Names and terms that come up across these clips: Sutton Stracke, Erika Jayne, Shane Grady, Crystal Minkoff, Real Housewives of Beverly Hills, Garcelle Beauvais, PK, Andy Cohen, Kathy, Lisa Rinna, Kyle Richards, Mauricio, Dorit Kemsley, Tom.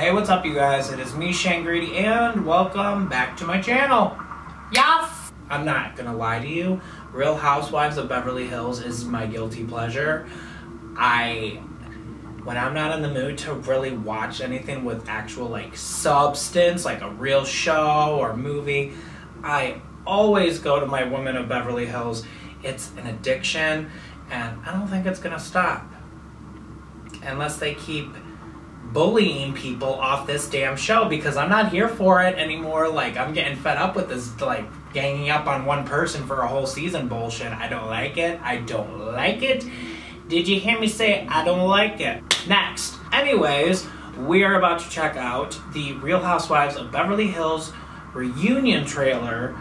Hey, what's up, you guys? It is me, Shane Grady, and welcome back to my channel. Yes! I'm not gonna lie to you. Real Housewives of Beverly Hills is my guilty pleasure. When I'm not in the mood to really watch anything with actual, like, substance, like a real show or movie, I always go to my Women of Beverly Hills. It's an addiction, and I don't think it's gonna stop. Unless they keep bullying people off this damn show, because I'm not here for it anymore. Like, I'm getting fed up with this, like, ganging up on one person for a whole season bullshit. I don't like it. I don't like it. Did you hear me say I don't like it? Next. Anyways, we are about to check out the Real Housewives of Beverly Hills reunion trailer.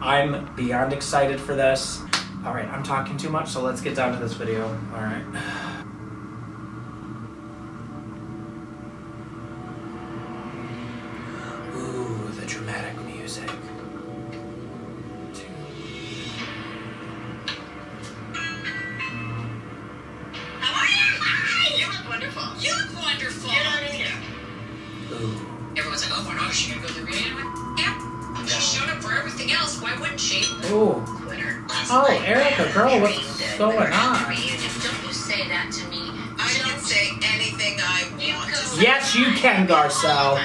I'm beyond excited for this. All right, I'm talking too much, so let's get down to this video. All right. Dramatic music. How are you? Hi! You look wonderful. You look wonderful. Get out of here. Ooh. Everyone's like, oh, we're not sure you go to the reunion with. Yeah. She showed up for everything else. Why wouldn't she? Ooh. Glitter. Oh, Erika, girl, what's going on? Don't you say that to me. I don't say anything I want. Yes, you can, Garcelle.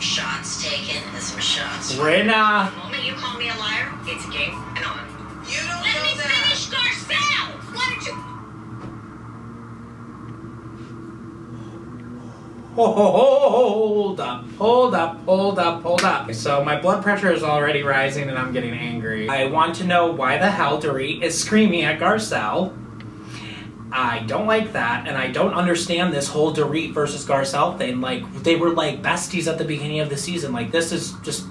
Shots taken and some shots. Rinna. The moment you call me a liar, it's a game and on. You don't let know me that. Finish Garcelle! Why don't you? Hold up, hold up, hold up, hold up. So my blood pressure is already rising and I'm getting angry. I want to know why the hell Dorit is screaming at Garcelle. I don't like that, and I don't understand this whole Dorit versus Garcelle thing. Like, they were like besties at the beginning of the season. Like, this is just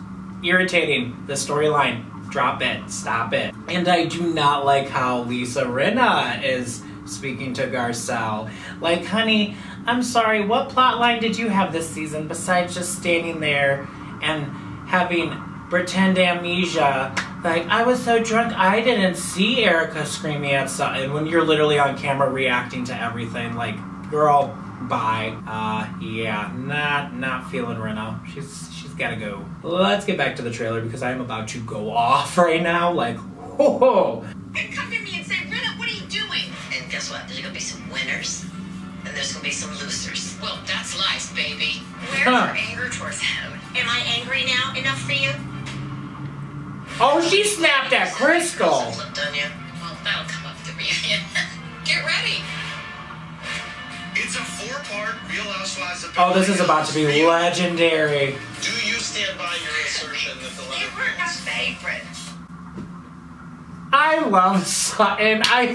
irritating. The storyline. Drop it. Stop it. And I do not like how Lisa Rinna is speaking to Garcelle. Like, honey, I'm sorry, what plot line did you have this season besides just standing there and having pretend amnesia? Like, I was so drunk, I didn't see Erika screaming at Sutton when you're literally on camera reacting to everything. Like, girl, bye. Yeah, not feeling Rinna. She's gotta go. Let's get back to the trailer because I'm about to go off right now. Like, ho ho. And come to me and say, Rinna, what are you doing? And guess what? There's gonna be some winners and there's gonna be some losers. Well, that's life, baby. Where's your anger towards him? Am I angry now enough for you? Oh, she snapped at Crystal. Well, that'll come up to me. Get ready. It's a four-part Real Housewives of Beverly Hills. Oh, this is about to be legendary. Do you stand by your assertion that the last one? They were my favorite. I love Sutton. I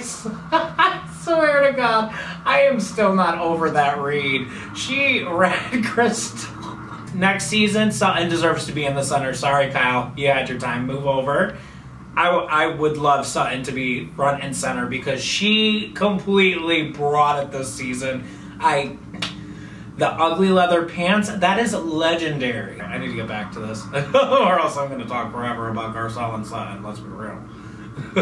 swear to God, I am still not over that read. She read Crystal. Next season, Sutton deserves to be in the center. Sorry, Kyle. You had your time. Move over. I would love Sutton to be front and center because she completely brought it this season. The ugly leather pants, that is legendary. I need to get back to this. Or else I'm going to talk forever about Garcelle and Sutton. Let's be real.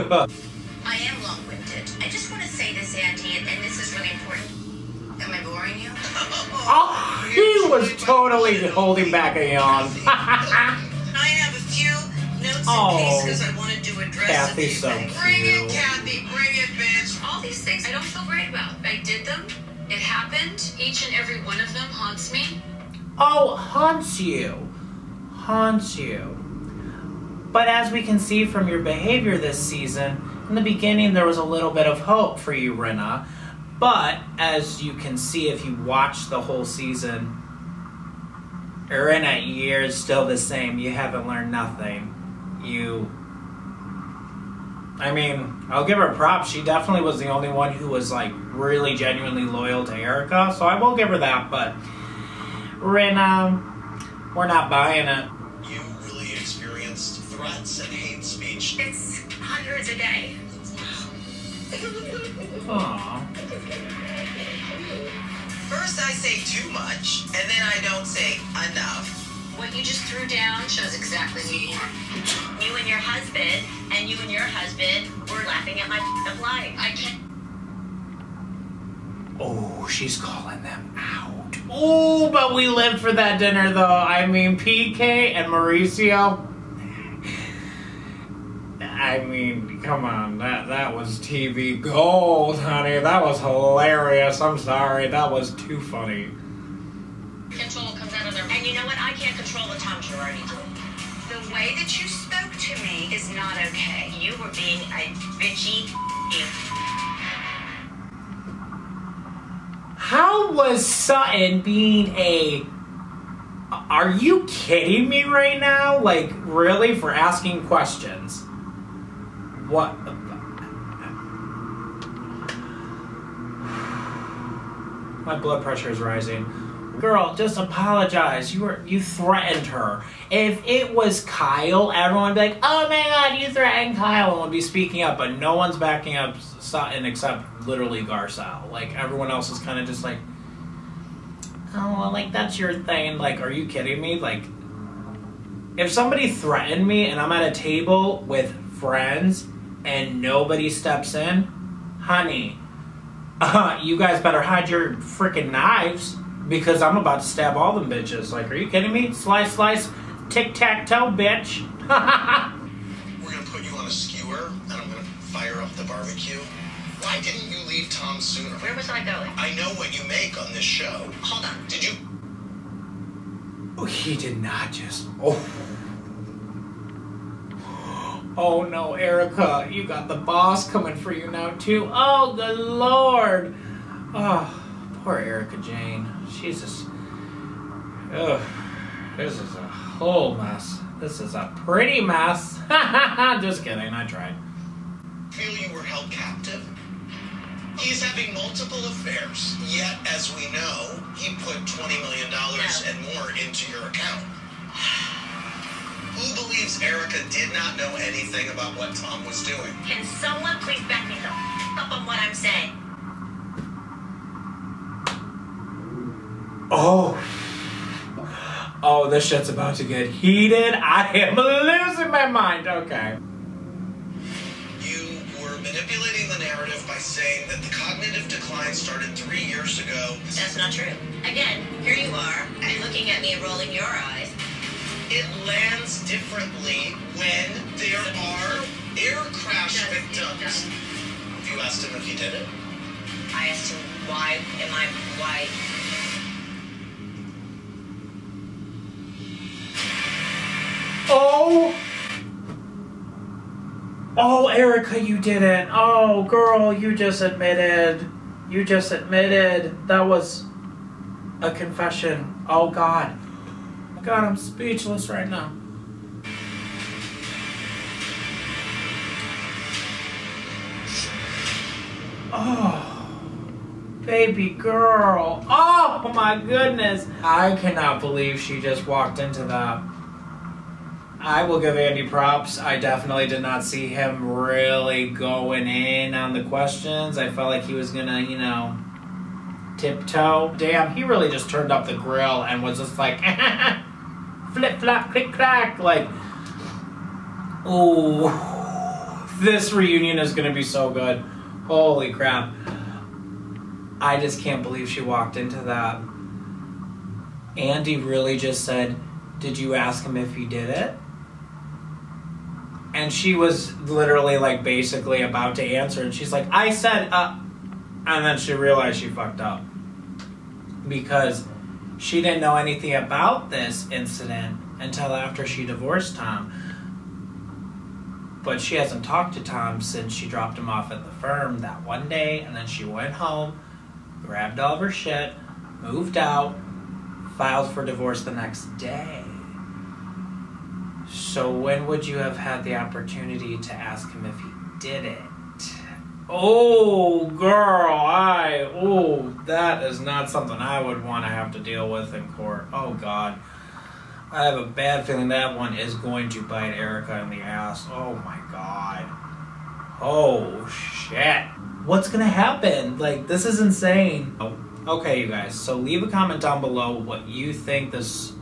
I am long-winded. I just want to say this, Andy, and this is really important. Am I boring you? Oh, he was totally holding back a yawn. I have a few notes in case because I want to do address. Kathy's so cute. Bring it, Kathy. Bring it, bitch. All these things I don't feel great about. I did them. It happened. Each and every one of them haunts me. Oh, haunts you. Haunts you. But as we can see from your behavior this season, in the beginning there was a little bit of hope for you, Rinna. But, as you can see if you watch the whole season, Rinna, you're still the same. You haven't learned nothing. I mean, I'll give her props. She definitely was the only one who was, like, really genuinely loyal to Erika. So I will give her that, but Rinna, we're not buying it. You really experienced threats and hate speech. It's hundreds a day. Aww. First I say too much, and then I don't say enough. What you just threw down shows exactly who you are. You and your husband, were laughing at my f***ing life. I can't. Oh, she's calling them out. Ooh, but we lived for that dinner, though. I mean, PK and Mauricio. I mean, come on. That was TV gold, honey. That was hilarious. I'm sorry. That was too funny. Control comes out of their... And you know what? I can't control the Tom Girardi. The way that you spoke to me is not okay. You were being a bitchy... How was Sutton being a... Are you kidding me right now? Like, really? For asking questions? What? My blood pressure is rising. Girl, just apologize. You threatened her. If it was Kyle, everyone would be like, oh my god, you threatened Kyle, and would be speaking up, but no one's backing up Sutton except literally Garcelle. Like, everyone else is kind of just like, oh, well, like, that's your thing. Like, are you kidding me? Like, if somebody threatened me and I'm at a table with friends and nobody steps in, honey, you guys better hide your freaking knives, because I'm about to stab all them bitches. Like, are you kidding me? Slice, slice, tic-tac-toe, bitch. We're going to put you on a skewer, and I'm going to fire up the barbecue. Why didn't you leave Tom sooner? Where was I going? I know what you make on this show. Hold on. Did you... Oh, he did not just... Oh. Oh, no, Erika. You got the boss coming for you now, too. Oh, good lord. Oh. Poor Erika Jayne. Jesus. Ugh. This is a whole mess. This is a pretty mess. Just kidding. I tried. Feel you were held captive? He's having multiple affairs. Yet, as we know, he put $20 million and more into your account. Who believes Erika did not know anything about what Tom was doing? Can someone please back me up on what I'm saying? Oh. Oh, this shit's about to get heated. I am losing my mind. Okay. You were manipulating the narrative by saying that the cognitive decline started 3 years ago. That's not true. Again, here you are, and looking at me and rolling your eyes. It lands differently when there are air crash victims. Have you asked him if he did it? I asked him why... Oh! Oh, Erika, you didn't. Oh, girl, you just admitted. You just admitted. That was a confession. Oh, God. God, I'm speechless right now. Oh, baby girl. Oh, my goodness. I cannot believe she just walked into that. I will give Andy props. I definitely did not see him really going in on the questions. I felt like he was gonna, you know, tiptoe. Damn, he really just turned up the grill and was just like, flip flop, click clack. Like, oh, this reunion is gonna be so good. Holy crap. I just can't believe she walked into that. Andy really just said, did you ask him if he did it? And she was literally, like, basically about to answer. And she's like, I said, and then she realized she fucked up. Because she didn't know anything about this incident until after she divorced Tom. But she hasn't talked to Tom since she dropped him off at the firm that one day. And then she went home, grabbed all of her shit, moved out, filed for divorce the next day. So when would you have had the opportunity to ask him if he did it? Oh, girl, that is not something I would want to have to deal with in court. Oh, God. I have a bad feeling that one is going to bite Erika in the ass. Oh, my God. Oh, shit. What's going to happen? Like, this is insane. Oh. Okay, you guys, so leave a comment down below what you think this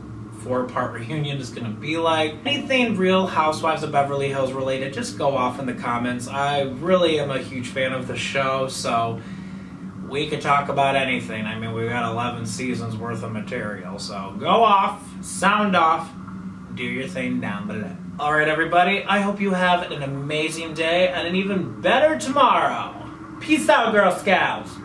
4-part reunion is going to be like. Anything Real Housewives of Beverly Hills related, just go off in the comments. I really am a huge fan of the show, so we could talk about anything. I mean, we've got 11 seasons worth of material, so go off, sound off, do your thing down below. Alright everybody, I hope you have an amazing day and an even better tomorrow. Peace out, Girl Scouts!